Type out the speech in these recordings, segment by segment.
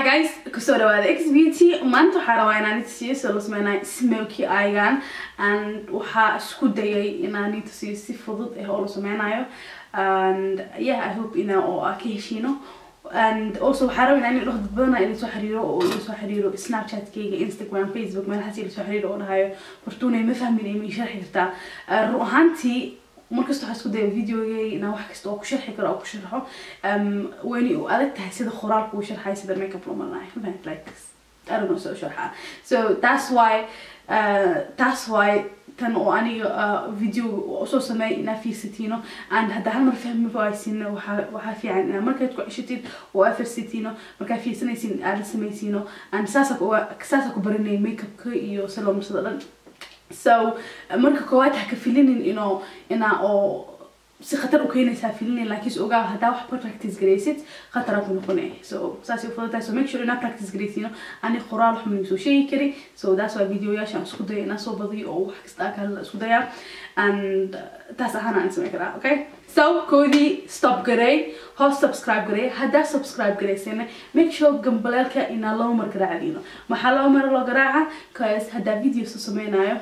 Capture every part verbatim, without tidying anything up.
Hi guys, kusoo dhawaada ikhisbeauty. Maanta waxaa rabaa inaan idin siiyo soo sameynay smoky eye-gan and waxaa isku dayay inaan idin siiyo si fudud ee loo sameynayo and yeah I hope inaa oo ka heshino and also waxaa rabaa inaan idin dad badan idin soo xiriiro oo idin soo xiriiro Snapchat-kayga, Instagram, Facebook meelaha si idin soo xiriiro oo dhahayo fartuunay ma fahmin inay sharxi kartaa run ahaantii markasto waxaan isku dayay videogeena wax kasta oo ku sharxi karo oo ku sharxo um wani oo adag tahay sida qoraalku u sharxay sida makeup loo marnaa faahfaahint like this I don't know so sharxa so that's why uh that's why tan oo aniga video oo soo sameeyna fiirsatino and hadda hal mar fahmi faaysiina waxa waxa fiican in markaad ku cishitid oo afiirsatino marka fiirsanaysiin aad sameeysiino and saasaf oo saasaf ku baranay makeup iyo salaam sida dhan so marka koowaad ha ka filinin inoo inaa oo si khatar u keenaysa filinin laakiin ogaa hadaa wax practice gareysid khatar aad noqonay so saasi u fududahay so make sure inaa practice gareysino ani qoraal wax ma soo sheegi kari so that's why videoyaasha isku day inaa soo badiyo oo wax kasta ka la isku dayaa and taas ahana aan sameyn karaa okay so koodi stop garey hoos subscribe garey hadaa subscribe gareysina make sure gambalelka inaa loo mar garaacino maxaa loo mar loo garaaca cause hadaa video soo sameynayo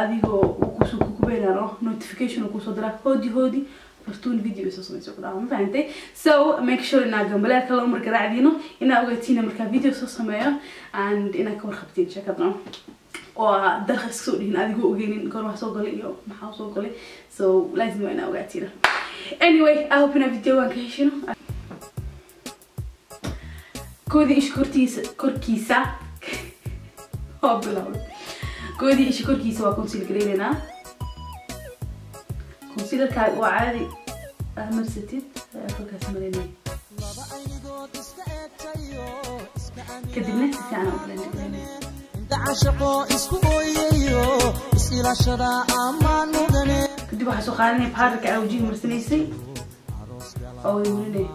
adigo kuso kubeeraro notification ku soo dara hoodi hoodi fartuun video soo soo dara ma fahamtay so make sure inaa gambalelka loo marka raacdino inaa ogaatina marka video soo sameeyo and inaa ka warqabtiin shakadno oo darxis soo dhihin adigo ogeenin goor wax soo galay iyo maxaa soo galay so laazim inaa ogaatina anyway I hope inaa video aan ka heshino koodi ishkurtiisa korkiisa hoblaw كودي إيش كوركي سوا كونسيلر كريمنا كونسيلر كا وعادي أهم ستين فوق هالسمريني كدبنا تسعنا وبلاني تعشقوا إسكوييو إسلا شراء أمانو غني كدي واحد سخاني بحرك أوجين مرسنيسي أو يمني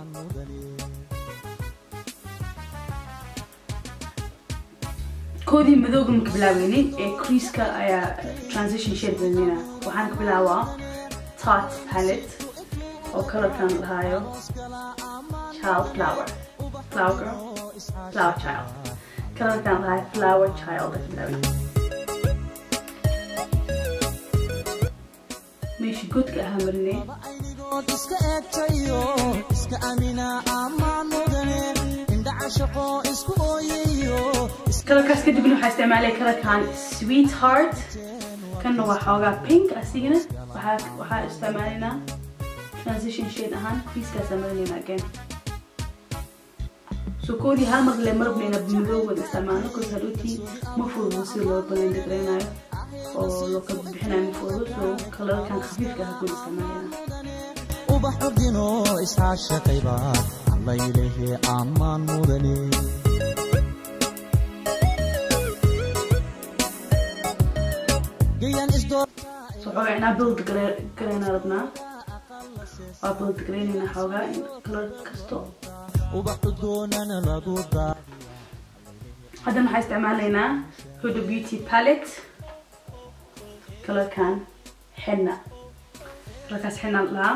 كودي مذوق مكبلاويني كريسكا ايا ترانزيشن شيد مننا وحان كبلاوا تات باليت او كلر كان هايو تشايلد فلاور فلاور جيرل فلاور تشايلد كلر كان هاي فلاور تشايلد مش جود كهمرني كلر كاس كدبنا حاستعمله كلر كان سويت هارت كان نوع حاجة بينك أسيجنا وح وح استعملنا ترانزيشن شيد هان كريس كاستعملنا كان سو كودي هالمرة لمرة بنينا بنروح ونستعمله كل هالوتي مفروض وصلوا بلند كرينا أو لو كنا بحنا مفروض سو كلر كان خفيف كهكون استعملنا وبحب جنو إسعاش طيبة الله يلهي أمان مدني وعنا بلد كرينا ربنا وبلد كرينا حوجا كلر كستو هذا ما حيستعملنا هودو بيوتي باليت كلر كان حنا كلر كاس حنا لا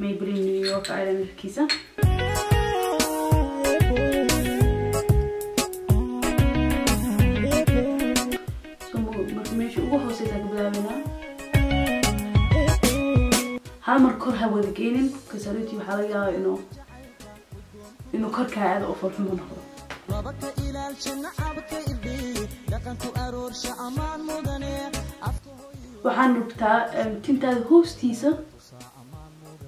مايبلين نيويورك eyeliner كيسة هالمر كورها وذكينين كسرتي وحاليا إنه إنه كورك هذا أوفر في المنطقة. وحن ربطة كنت هذا هو ستيسة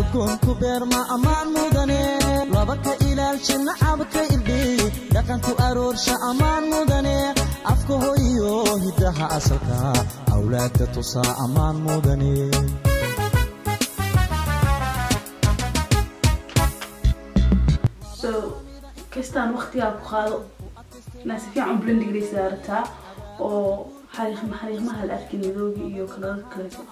udgoonku beerma ammaan mudane laba ka ilaalshin abka ilbi dhaqanku aroorsha ammaan mudane afka hooyo hidaha asalka awlaadda tusa ammaan mudane كستان وقتها بخاض ناس في عم بلندقري سارتها وحريخ محريخ ما هالأركن يذوقي وكذا كذا.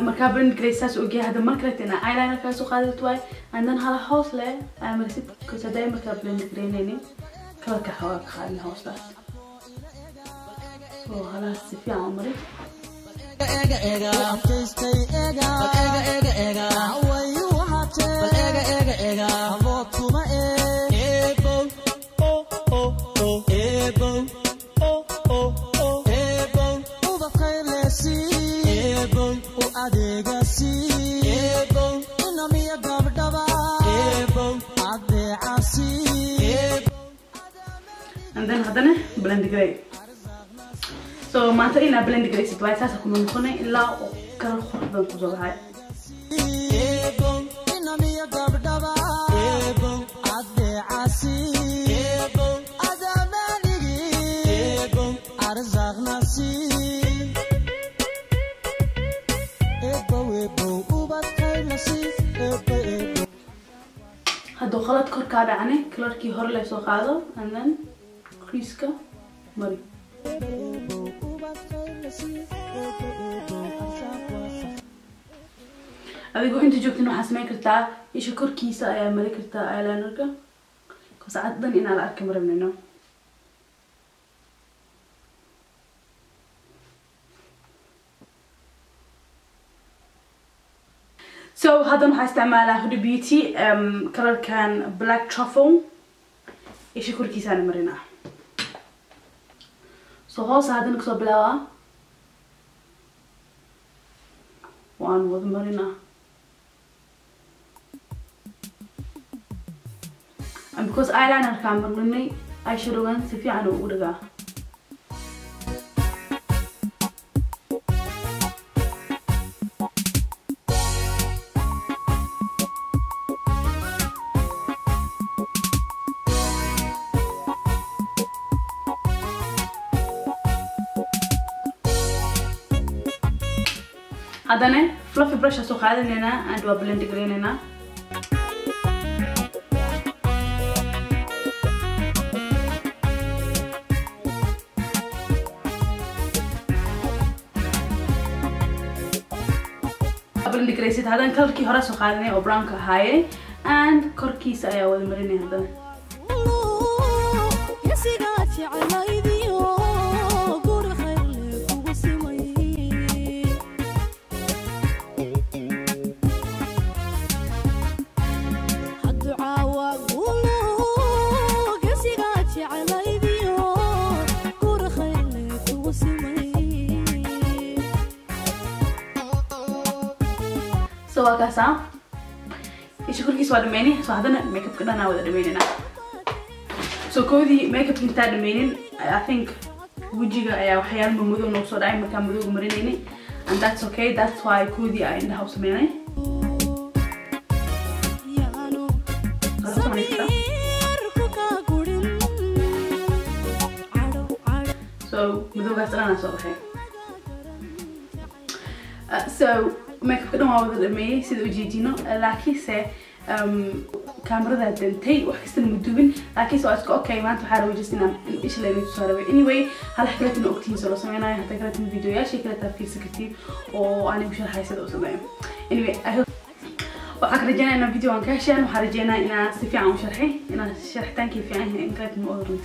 مركب بلندقري ساس وجه هذا مركلتنا عائلة كاسو خالد واي عندنا هلا حوصلة مرسيت كنت دايما مركب بلندقري نيني كذا كحواك خالد حوصلة. وهلا في عمري. Ega ega, stay ega. Ega ega ega, why you hot? Ega ega ega, what to my ego? Oh oh oh, ego. Oh oh oh, ego. Uba kaile si, ego. U adega si, ego. Ina miya dab daba, ego. Ade asi, ego. And then hadane blend grey. So maanta ina blend gareysid way saas ku noqonay ilaa kala qorban ku soo baxay ina miya dabdaba ade asi adamanigi arzaqna si ebo ebo ubad kayna si ebo ebo hado qalad kor ka dhacnay colorkii hor la soo qaado and then crease-ka mari أبيكو أنت جوكتين وحاسمين كرتا إيش كور كيسة يا ملك كرتا أيلانركا كوس عدني أنا على الكاميرا من النوم so هذا نوع استعماله هودي بيوتي أم كلر كان black truffle إيش كور كيسة أنا مرينا so هوس عدني كسر بلاوا وأنا وذ مرينا and because eyeliner كان مرني eyeshadow كان سفي عنه ورجع هذانا fluffy brush أسوق هذا لنا and وبلند green لنا بلند green سيد هذا كلر كي هرا أسوق هذا لنا وبراون كهاي and كور كيس أيا والمريني هذا سوا كاسا يشكر كيس ودميني سو هذانا ميك اب كنا ناود دميننا سو كودي ميك اب كنت دمينين I think وجهي أيا وحيال ممدو نوصل داي مكان مدو مرينيني and that's okay that's why كودي أي إنها وسميني so مدو كاسرنا سو okay so ميك اب كده ما وضع المي سيد وجيجينو لكن سه كاميرا ذا دنتي وحكست المدوبين لكن سو أسكو أوكي ما أنتو حارو جسنا إيش اللي نتو صاروا anyway هالحكيت إنه أكتين صاروا سمعنا هذا كانت الفيديو يا شيء كانت في سكتي وأنا بشر حيصير أوصلهم anyway أهل وأخرجنا إنه فيديو عن كاشان وخرجنا إنه سفيع عن شرحه إنه شرحتان كيف يعني إن كانت مؤذرة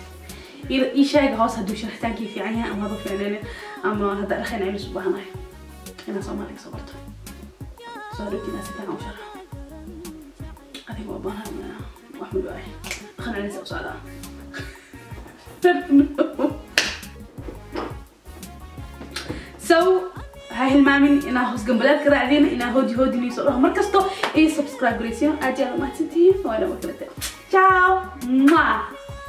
إيش هاي خاص هدو شرحتان كيف يعني أم هذا فعلنا أما هذا أخي نعيش سبحانه أنا صاملك صبرت صارت ناس تانو شرح هذه باباها وأحمد وعي خلنا نسأل سؤالها so هاي هاي المامين إنا هوس جنبلات كرا عدين إنا هودي هودي نيسو روح مركزتو إيه سبسكرايب ريسيون أجي على ما تنتين وأنا وكلتين تشاو.